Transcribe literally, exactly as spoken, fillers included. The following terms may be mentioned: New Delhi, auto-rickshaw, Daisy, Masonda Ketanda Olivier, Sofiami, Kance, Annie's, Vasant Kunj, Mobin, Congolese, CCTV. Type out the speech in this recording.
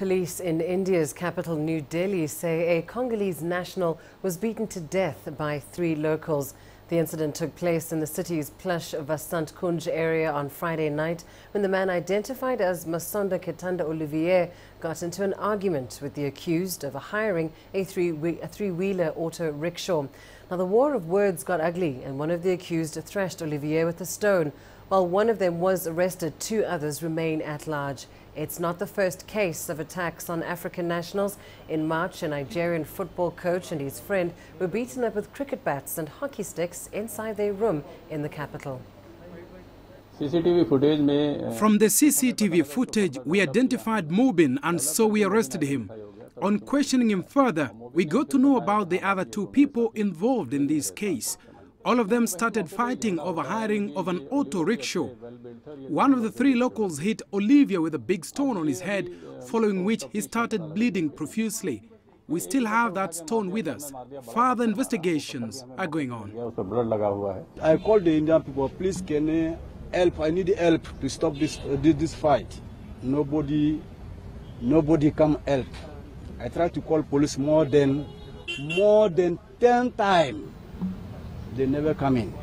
Police in India's capital, New Delhi, say a Congolese national was beaten to death by three locals. The incident took place in the city's plush Vasant Kunj area on Friday night when the man identified as Masonda Ketanda Olivier got into an argument with the accused over hiring a three-wheeler auto rickshaw. Now, the war of words got ugly and one of the accused thrashed Olivier with a stone. While one of them was arrested, two others remain at large. It's not the first case of attacks on African nationals. In March, a Nigerian football coach and his friend were beaten up with cricket bats and hockey sticks inside their room in the capital. From the C C T V footage, we identified Mobin, and so we arrested him. On questioning him further, we got to know about the other two people involved in this case. All of them started fighting over hiring of an auto rickshaw. One of the three locals hit Olivier with a big stone on his head, following which he started bleeding profusely. We still have that stone with us. Further investigations are going on. I called the Indian people, please can you help? I need help to stop this, uh, this fight. Nobody, nobody come help. I tried to call police more than, more than ten times. They never come in.